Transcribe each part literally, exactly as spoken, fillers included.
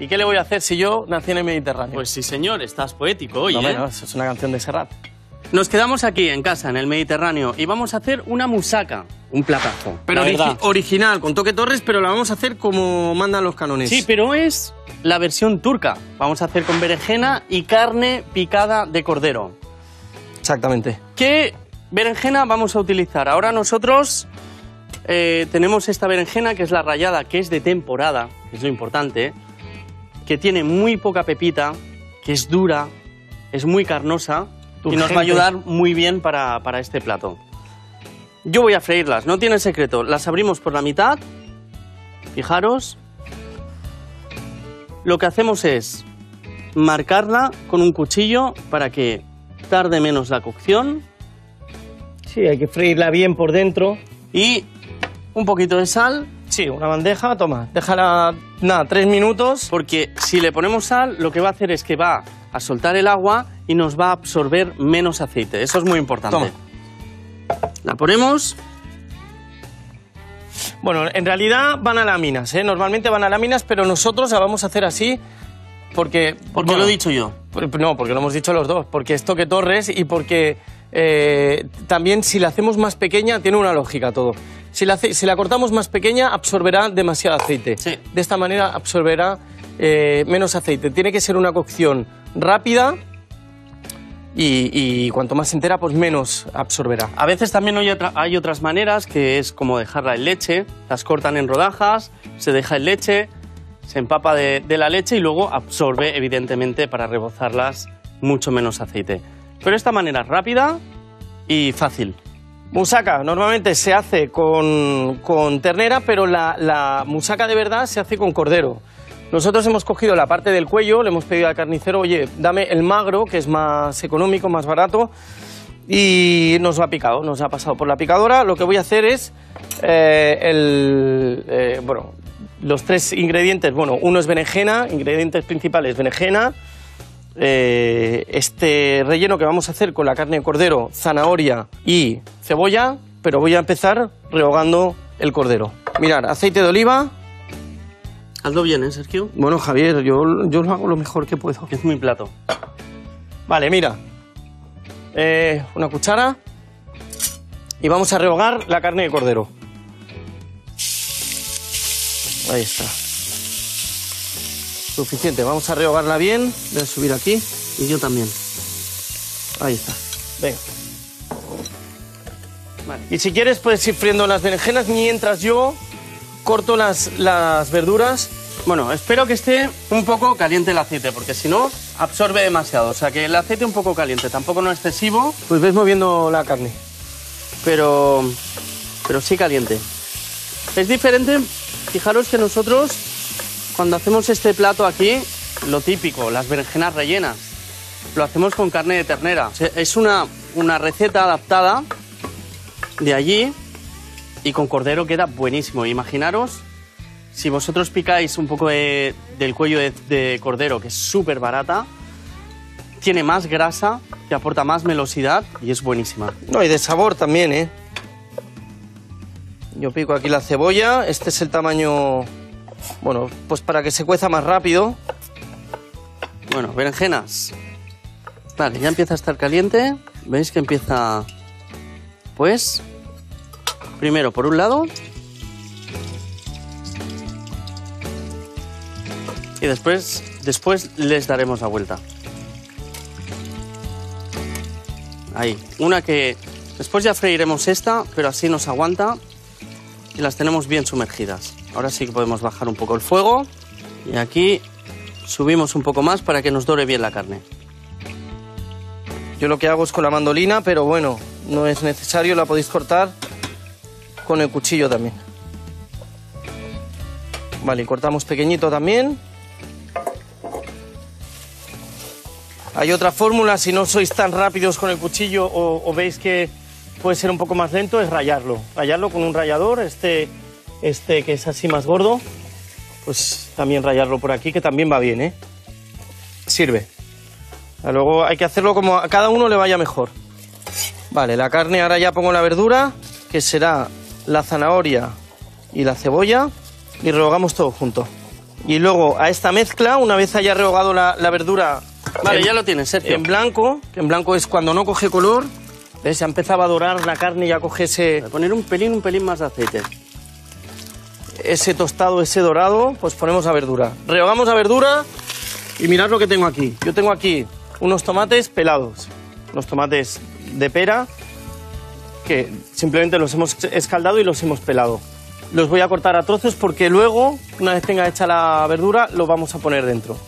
¿Y qué le voy a hacer si yo nací en el Mediterráneo? Pues sí, señor, estás poético hoy, no, ¿eh? No, eso es una canción de Serrat. Nos quedamos aquí, en casa, en el Mediterráneo, y vamos a hacer una moussaka, un platazo. Pero ori original, con toque Torres, pero la vamos a hacer como mandan los canones. Sí, pero es la versión turca. Vamos a hacer con berenjena y carne picada de cordero. Exactamente. ¿Qué berenjena vamos a utilizar? Ahora nosotros eh, tenemos esta berenjena, que es la rallada, que es de temporada, que es lo importante, que tiene muy poca pepita, que es dura, es muy carnosa. Y nos va a ayudar muy bien para, para este plato. Yo voy a freírlas, no tiene secreto. Las abrimos por la mitad. Fijaros. Lo que hacemos es marcarla con un cuchillo para que tarde menos la cocción. Sí, hay que freírla bien por dentro. Y un poquito de sal. Sí, una bandeja, toma. Déjala, nada, tres minutos. Porque si le ponemos sal, lo que va a hacer es que va a soltar el agua y nos va a absorber menos aceite. Eso es muy importante. Toma. La ponemos. Bueno, en realidad van a láminas, ¿eh? Normalmente van a láminas, pero nosotros la vamos a hacer así porque... Porque bueno, lo he dicho yo. Por, no, porque lo hemos dicho los dos. Porque es toque Torres y porque eh, también si la hacemos más pequeña tiene una lógica todo. Si la, si la cortamos más pequeña absorberá demasiado aceite. Sí. De esta manera absorberá eh, menos aceite. Tiene que ser una cocción rápida. Y, y cuanto más entera, pues menos absorberá. A veces también hay, otra, hay otras maneras, que es como dejarla en leche. Las cortan en rodajas, se deja en leche, se empapa de, de la leche y luego absorbe, evidentemente, para rebozarlas mucho menos aceite. Pero esta manera es rápida y fácil. Moussaka normalmente se hace con, con ternera, pero la, la moussaka de verdad se hace con cordero. Nosotros hemos cogido la parte del cuello, le hemos pedido al carnicero, oye, dame el magro, que es más económico, más barato, y nos lo ha picado, nos ha pasado por la picadora. Lo que voy a hacer es, eh, el, eh, bueno, los tres ingredientes, bueno, uno es berenjena, ingredientes principales, berenjena, eh, este relleno que vamos a hacer con la carne de cordero, zanahoria y cebolla, pero voy a empezar rehogando el cordero. Mirad, aceite de oliva. Hazlo bien, ¿eh, Sergio? Bueno, Javier, yo, yo lo hago lo mejor que puedo. Es mi plato. Vale, mira. Eh, una cuchara. Y vamos a rehogar la carne de cordero. Ahí está. Suficiente. Vamos a rehogarla bien. Voy a subir aquí. Y yo también. Ahí está. Venga. Vale. Y si quieres, puedes ir friendo las berenjenas mientras yo corto las, las verduras. Bueno, espero que esté un poco caliente el aceite, porque si no, absorbe demasiado. O sea, que el aceite un poco caliente, tampoco no excesivo. Pues ves moviendo la carne. Pero, pero sí caliente. Es diferente, fijaros que nosotros, cuando hacemos este plato aquí, lo típico, las berenjenas rellenas, lo hacemos con carne de ternera. Es una, una receta adaptada de allí. Y con cordero queda buenísimo. Imaginaros, si vosotros picáis un poco de, del cuello de, de cordero, que es súper barata, tiene más grasa, que aporta más melosidad y es buenísima. No, y de sabor también, ¿eh? Yo pico aquí la cebolla. Este es el tamaño, bueno, pues para que se cueza más rápido. Bueno, berenjenas. Vale, ya empieza a estar caliente. ¿Veis que empieza? Pues... Primero por un lado y después, después les daremos la vuelta. Ahí, una que después ya freiremos esta, pero así nos aguanta y las tenemos bien sumergidas. Ahora sí que podemos bajar un poco el fuego y aquí subimos un poco más para que nos dore bien la carne. Yo lo que hago es con la mandolina, pero bueno, no es necesario, la podéis cortar con el cuchillo también. Vale, cortamos pequeñito también. Hay otra fórmula, si no sois tan rápidos con el cuchillo o, o veis que puede ser un poco más lento, es rallarlo. Rallarlo con un rallador, este, este que es así más gordo, pues también rallarlo por aquí, que también va bien, ¿eh? Sirve. Luego hay que hacerlo como a cada uno le vaya mejor. Vale, la carne, ahora ya pongo la verdura, que será la zanahoria y la cebolla, y rehogamos todo junto. Y luego a esta mezcla, una vez haya rehogado la, la verdura... Vale, en, ya lo tienes, Sergio. En blanco, en blanco es cuando no coge color. ¿Ves? Ya empezaba a dorar la carne, ya coge ese... Poner un pelín, un pelín más de aceite. Ese tostado, ese dorado, pues ponemos la verdura. Rehogamos la verdura y mirad lo que tengo aquí. Yo tengo aquí unos tomates pelados, los tomates de pera, que simplemente los hemos escaldado y los hemos pelado. Los voy a cortar a trozos porque luego, una vez tenga hecha la verdura, lo vamos a poner dentro.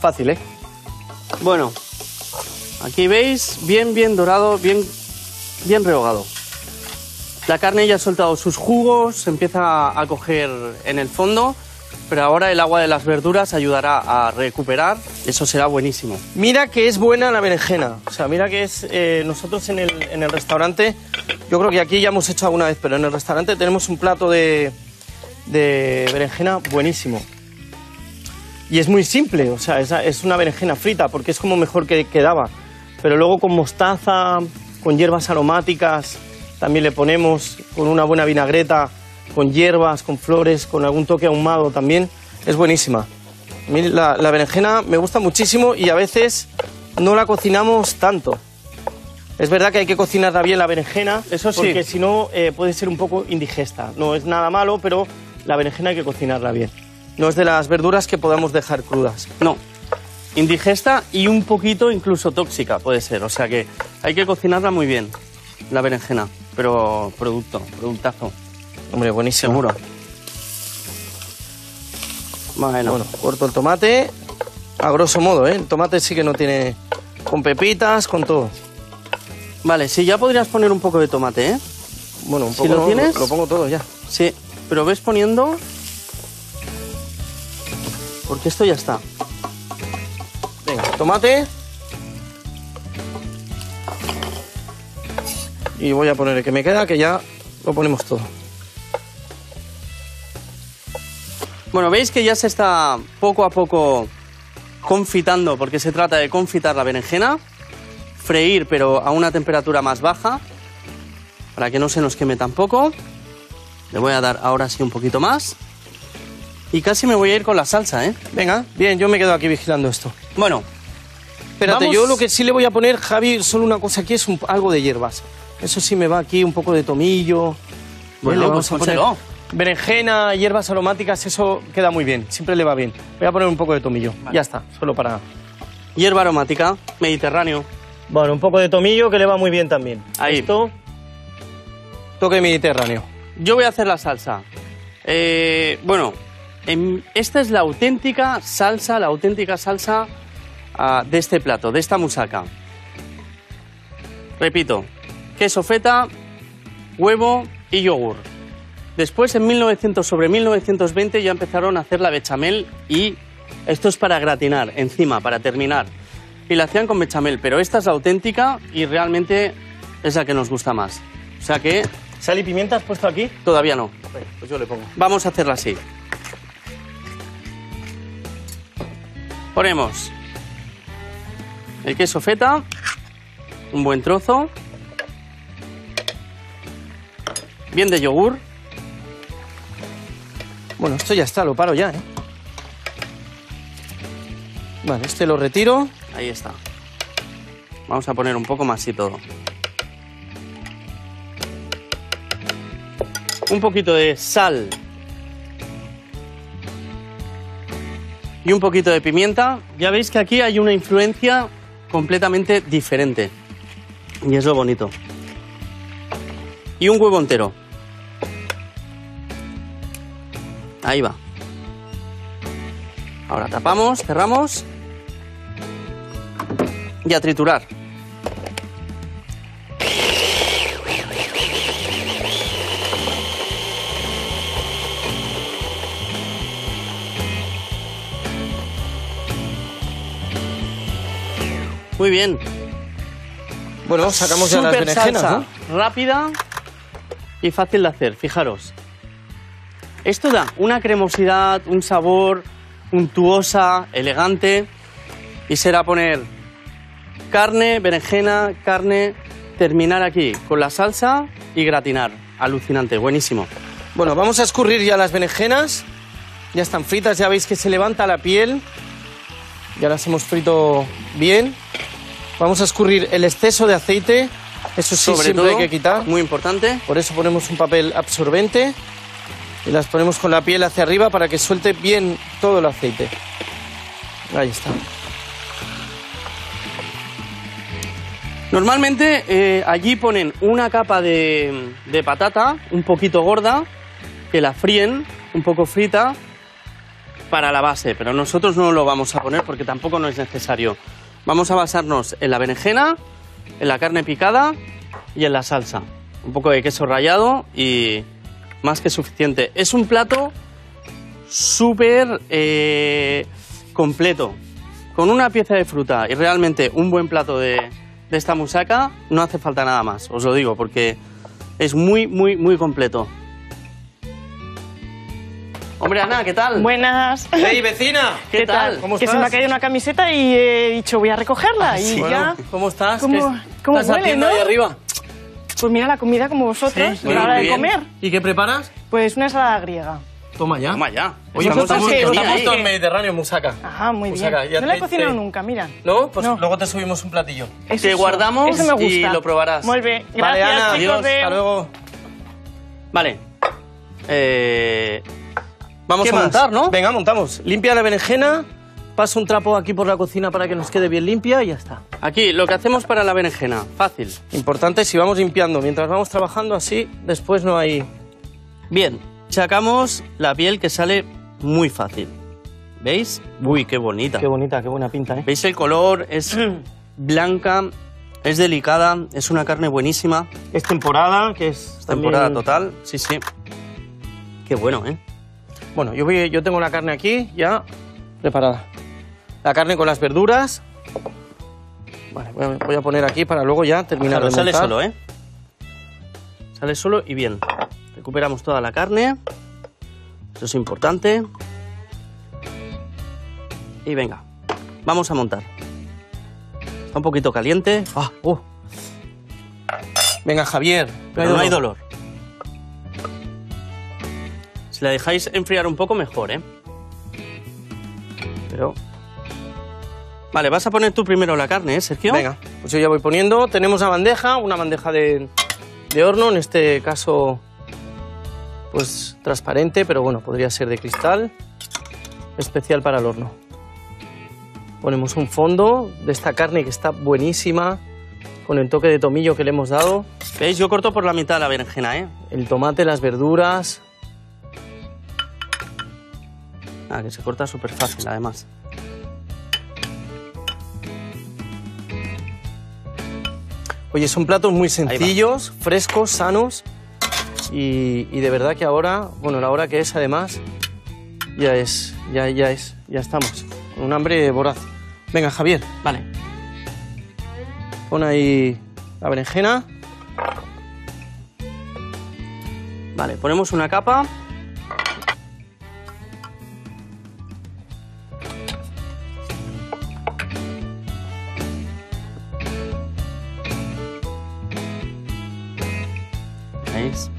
Fácil, ¿eh? Bueno, aquí veis, bien, bien dorado, bien, bien rehogado. La carne ya ha soltado sus jugos, se empieza a coger en el fondo, pero ahora el agua de las verduras ayudará a recuperar, eso será buenísimo. Mira que es buena la berenjena, o sea, mira que es... Eh, nosotros en el, en el restaurante, yo creo que aquí ya hemos hecho alguna vez, pero en el restaurante tenemos un plato de, de berenjena buenísimo. Y es muy simple, o sea, es, es una berenjena frita, porque es como mejor que quedaba. Pero luego con mostaza, con hierbas aromáticas... También le ponemos con una buena vinagreta, con hierbas, con flores, con algún toque ahumado también. Es buenísima. A mí la, la berenjena me gusta muchísimo y a veces no la cocinamos tanto. Es verdad que hay que cocinarla bien la berenjena, eso sí, porque si no eh, puede ser un poco indigesta. No es nada malo, pero la berenjena hay que cocinarla bien. No es de las verduras que podamos dejar crudas. No, indigesta y un poquito incluso tóxica puede ser. O sea que hay que cocinarla muy bien, la berenjena. Pero producto, productazo. Hombre, buenísimo. Seguro. Bueno, bueno, corto el tomate a grosso modo, ¿eh? El tomate sí que no tiene... Con pepitas, con todo. Vale, sí, ya podrías poner un poco de tomate, ¿eh? Bueno, un poco... Si lo no, tienes... Lo, lo pongo todo ya. Sí, pero ves poniendo... Porque esto ya está. Venga, tomate... Y voy a poner el que me queda, que ya lo ponemos todo. Bueno, veis que ya se está poco a poco confitando, porque se trata de confitar la berenjena, freír pero a una temperatura más baja, para que no se nos queme tampoco. Le voy a dar ahora sí un poquito más. Y casi me voy a ir con la salsa, ¿eh? Venga, bien, yo me quedo aquí vigilando esto. Bueno, espérate, vamos... yo lo que sí le voy a poner, Javi, solo una cosa aquí, es un, algo de hierbas. Eso sí me va aquí, un poco de tomillo... Bueno, vamos a poner berenjena, hierbas aromáticas, eso queda muy bien, siempre le va bien. Voy a poner un poco de tomillo, vale. Ya está, solo para... Hierba aromática, mediterráneo. Bueno, un poco de tomillo que le va muy bien también. Ahí. Esto, toque mediterráneo. Yo voy a hacer la salsa. Eh, bueno, en, esta es la auténtica salsa, la auténtica salsa uh, de este plato, de esta moussaka. Repito... Queso feta, huevo y yogur. Después, en mil novecientos, sobre mil novecientos veinte, ya empezaron a hacer la bechamel y esto es para gratinar, encima, para terminar. Y la hacían con bechamel, pero esta es la auténtica y realmente es la que nos gusta más. O sea que... ¿Sal y pimienta has puesto aquí? Todavía no. Pues yo le pongo. Vamos a hacerla así. Ponemos el queso feta, un buen trozo... Bien de yogur. Bueno, esto ya está, lo paro ya, ¿eh? Vale, este lo retiro. Ahí está. Vamos a poner un poco más y todo. Un poquito de sal. Y un poquito de pimienta. Ya veis que aquí hay una influencia completamente diferente. Y es lo bonito. Y un huevo entero. Ahí va. Ahora tapamos, cerramos y a triturar. Muy bien. Bueno, sacamos ya las berenjenas, ¿no? Rápida y fácil de hacer, fijaros. Esto da una cremosidad, un sabor untuosa, elegante, y será poner carne, berenjena, carne, terminar aquí con la salsa y gratinar. Alucinante, buenísimo. Bueno, vamos a escurrir ya las berenjenas Ya están fritas, ya veis que se levanta la piel. Ya las hemos frito bien. Vamos a escurrir el exceso de aceite. Eso sí, sobre todo, hay que quitar. Muy importante. Por eso ponemos un papel absorbente y las ponemos con la piel hacia arriba para que suelte bien todo el aceite. Ahí está. Normalmente eh, allí ponen una capa de, de patata un poquito gorda, que la fríen un poco frita para la base, pero nosotros no lo vamos a poner porque tampoco no es necesario. Vamos a basarnos en la berenjena, en la carne picada y en la salsa. Un poco de queso rallado y más que suficiente. Es un plato súper eh, completo, con una pieza de fruta y realmente un buen plato de... de esta moussaka no hace falta nada más, os lo digo, porque es muy, muy, muy completo. Hombre, Ana, ¿qué tal? Buenas. Hey, vecina. ¿Qué, ¿Qué tal? ¿Cómo que estás? Se me ha caído una camiseta y he dicho, voy a recogerla. Ah, sí. Y bueno, ya... ¿Cómo estás? ¿Cómo, ¿Cómo estás huele, haciendo, ¿no? Ahí arriba? Pues mira, la comida como vosotros, sí, a la hora de comer. ¿Y qué preparas? Pues una ensalada griega. Toma ya. Toma ya. Oye, estamos, estamos, estamos eh? todo en Mediterráneo, moussaka. Ah, muy moussaka. bien. No la he cocinado te... nunca, mira. Luego, pues no. luego te subimos un platillo. Eso, te guardamos eso me gusta. y lo probarás. Muy bien. Gracias, vale, Ana, chicos. Adiós, de... hasta luego. Vale. Eh... Vamos a más? montar, ¿no? Venga, montamos. Limpia la berenjena. Paso un trapo aquí por la cocina para que nos quede bien limpia y ya está. Aquí, lo que hacemos para la berenjena. Fácil. Importante, si vamos limpiando. Mientras vamos trabajando así, después no hay... Bien. Sacamos la piel que sale muy fácil. ¿Veis? Uy, qué bonita. Qué bonita, qué buena pinta, ¿eh? ¿Veis el color? Es blanca, es delicada, es una carne buenísima. Es temporada, que es... es temporada también... total, sí, sí. Qué bueno, ¿eh? Bueno, yo, voy, yo tengo la carne aquí ya preparada. La carne con las verduras. Vale, voy a, voy a poner aquí para luego ya terminar de montar. Sale solo, ¿eh? Sale solo y bien. Recuperamos toda la carne, eso es importante. Y venga, vamos a montar. Está un poquito caliente. ¡Ah! ¡Oh! Venga, Javier, pero no hay dolor. Si la dejáis enfriar un poco mejor, ¿eh? Pero... Vale, vas a poner tú primero la carne, ¿eh, Sergio? Venga, pues yo ya voy poniendo. Tenemos la bandeja, una bandeja de, de horno, en este caso... pues transparente, pero bueno, podría ser de cristal, especial para el horno. Ponemos un fondo de esta carne que está buenísima, con el toque de tomillo que le hemos dado. ¿Veis? Yo corto por la mitad la berenjena, ¿eh? El tomate, las verduras... Ah, que se corta súper fácil, además. Oye, son platos muy sencillos, frescos, sanos... Y, y de verdad que ahora, bueno, la hora que es además, ya es, ya, ya es, ya estamos, con un hambre voraz. Venga, Javier. Vale. Pon ahí la berenjena. Vale, ponemos una capa. ¿Veis?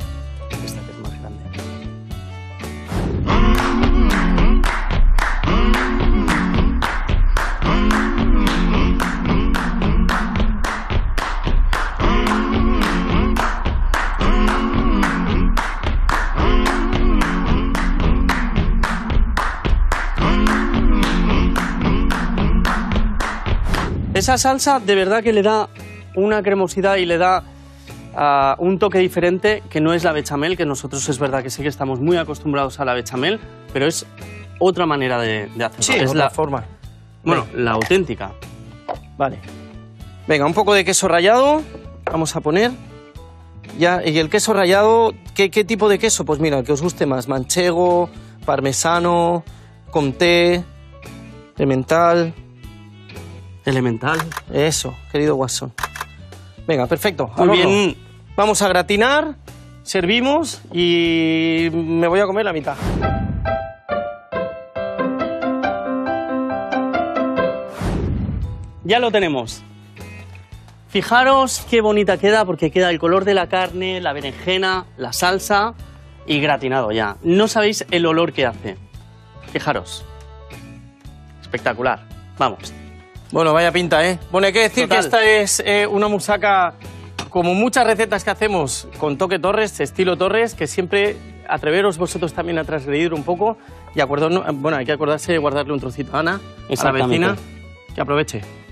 Esa salsa de verdad que le da una cremosidad y le da uh, un toque diferente, que no es la bechamel, que nosotros es verdad que sí que estamos muy acostumbrados a la bechamel, pero es otra manera de, de hacerlo. Sí, es otra la forma. Bueno, vale. La auténtica. Vale. Venga, un poco de queso rallado vamos a poner. Ya, y el queso rallado, ¿qué, qué tipo de queso? Pues mira, el que os guste más, manchego, parmesano, comté, elemental... Elemental. Eso, querido Watson. Venga, perfecto. Muy bien. Vamos a gratinar, servimos y me voy a comer la mitad. Ya lo tenemos. Fijaros qué bonita queda porque queda el color de la carne, la berenjena, la salsa y gratinado ya. No sabéis el olor que hace. Fijaros. Espectacular. Vamos. Bueno, vaya pinta, ¿eh? Bueno, hay que decir Total. que esta es eh, una moussaka, como muchas recetas que hacemos, con toque Torres, estilo Torres, que siempre atreveros vosotros también a transgredir un poco. Y acordarnos, bueno, hay que acordarse de guardarle un trocito a Ana, a la vecina, que aproveche.